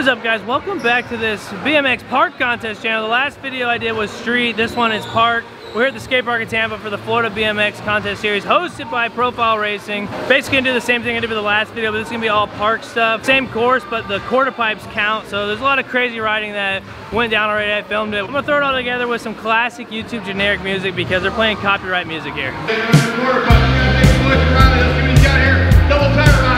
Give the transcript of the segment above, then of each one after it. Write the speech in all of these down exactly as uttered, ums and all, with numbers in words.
What is up, guys? Welcome back to this B M X park contest channel. The last video I did was street. This one is park. We're at the skate park in Tampa for the Florida B M X contest series hosted by Profile Racing. Basically gonna do the same thing I did for the last video, but this is gonna be all park stuff. Same course, but the quarter pipes count. So there's a lot of crazy riding that went down already. I filmed it. I'm gonna throw it all together with some classic YouTube generic music because they're playing copyright music here. Double tire ride.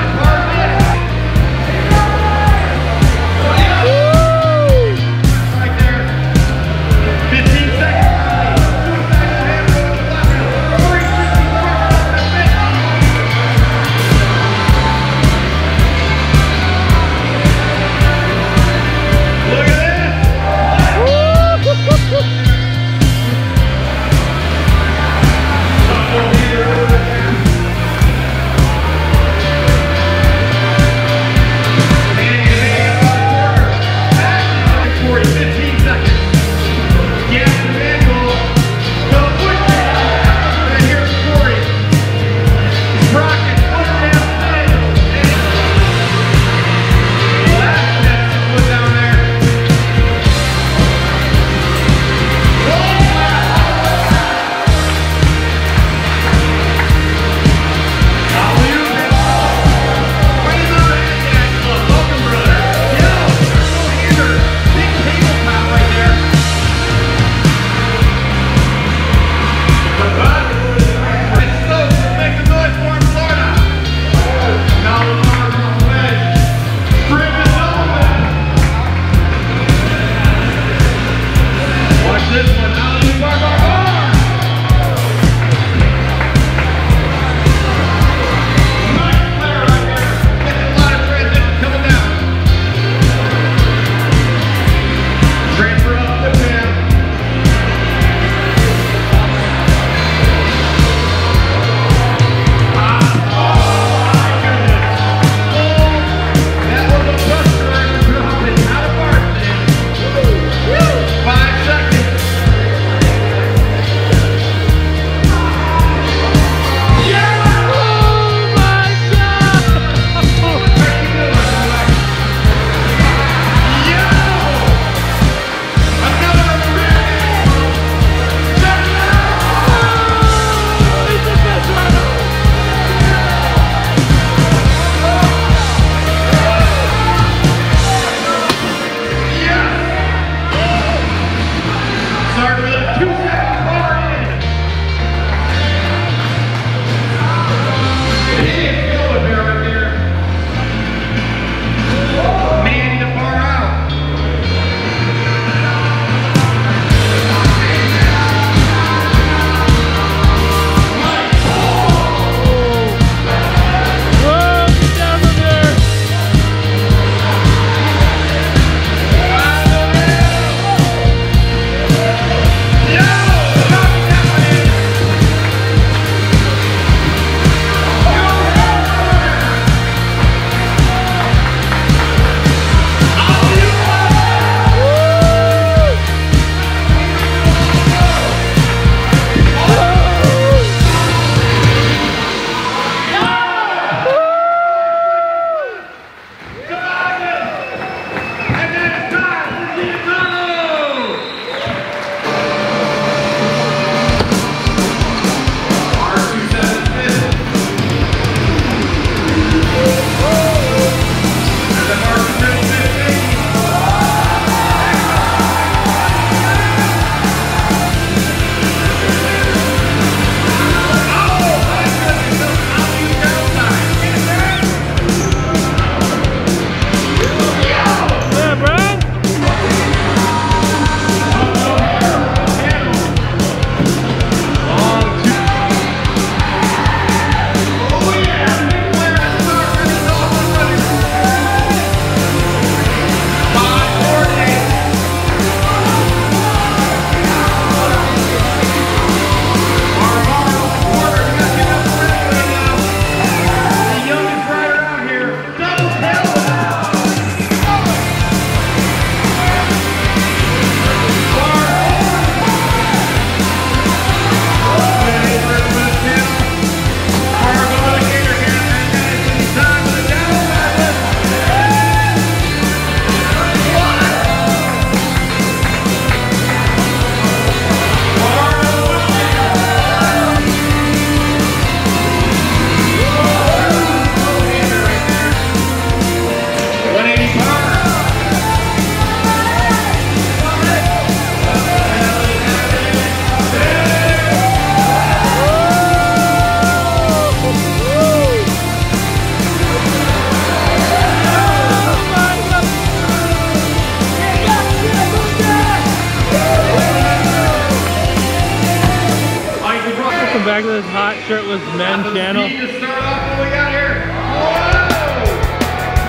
shirtless men channel. To start off when we got here. Whoa!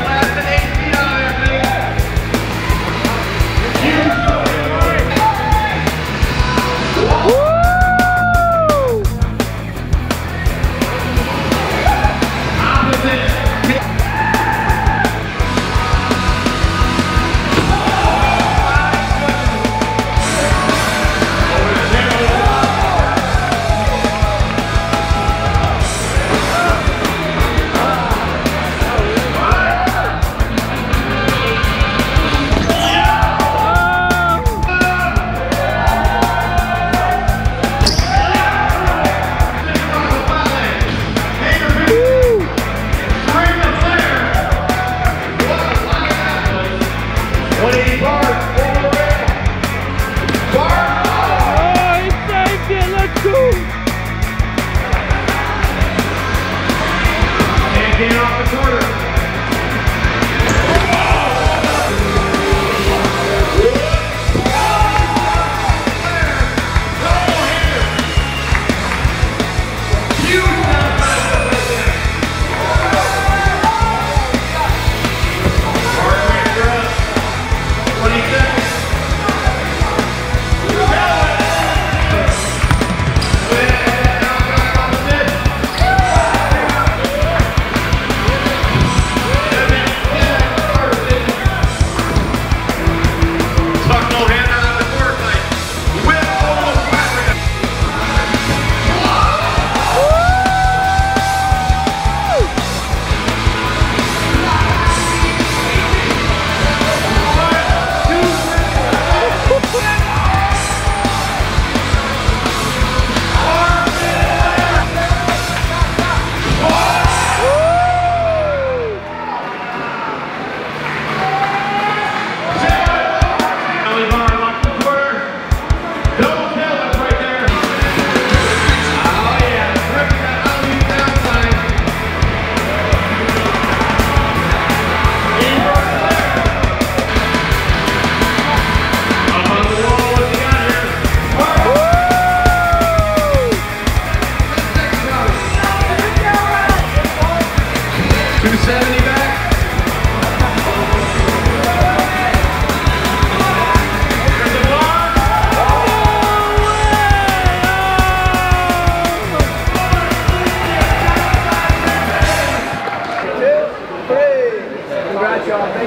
Blasting eight feet out of that thing. Woo!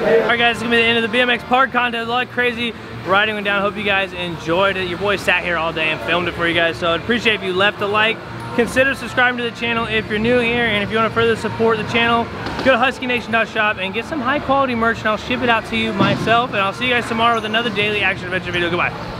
Alright guys, it's gonna be the end of the B M X park contest. A lot of crazy riding went down. Hope you guys enjoyed it. Your boy sat here all day and filmed it for you guys, so I'd appreciate if you left a like. Consider subscribing to the channel if you're new here, and if you want to further support the channel, go to husky nation dot shop and get some high quality merch, and I'll ship it out to you myself. And I'll see you guys tomorrow with another daily action adventure video. Goodbye.